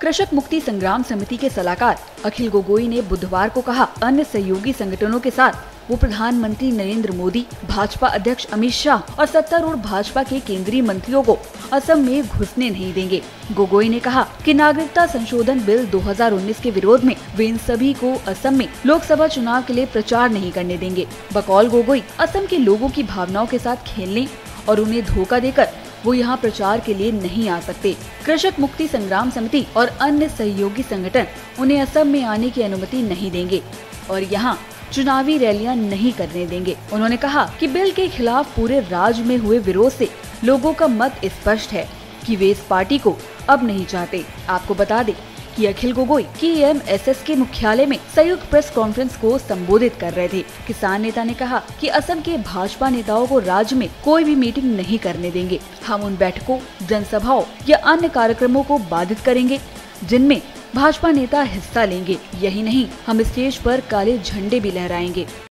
कृषक मुक्ति संग्राम समिति के सलाहकार अखिल गोगोई ने बुधवार को कहा, अन्य सहयोगी संगठनों के साथ वो प्रधानमंत्री नरेंद्र मोदी, भाजपा अध्यक्ष अमित शाह और सत्तारूढ़ भाजपा के केंद्रीय मंत्रियों को असम में घुसने नहीं देंगे। गोगोई ने कहा कि नागरिकता संशोधन बिल 2019 के विरोध में वे इन सभी को असम में लोकसभा चुनाव के लिए प्रचार नहीं करने देंगे। बकौल गोगोई, असम के लोगों की भावनाओं के साथ खेलने और उन्हें धोखा देकर वो यहाँ प्रचार के लिए नहीं आ सकते। कृषक मुक्ति संग्राम समिति और अन्य सहयोगी संगठन उन्हें असम में आने की अनुमति नहीं देंगे और यहाँ चुनावी रैलियां नहीं करने देंगे। उन्होंने कहा कि बिल के खिलाफ पूरे राज्य में हुए विरोध से लोगों का मत स्पष्ट है कि वे इस पार्टी को अब नहीं चाहते। आपको बता दें कि अखिल गोगोई KMSS के मुख्यालय में संयुक्त प्रेस कॉन्फ्रेंस को संबोधित कर रहे थे। किसान नेता ने कहा कि असम के भाजपा नेताओं को राज्य में कोई भी मीटिंग नहीं करने देंगे। हम उन बैठकों, जनसभाओं या अन्य कार्यक्रमों को बाधित करेंगे जिनमें भाजपा नेता हिस्सा लेंगे। यही नहीं, हम स्टेज पर काले झंडे भी लहराएंगे।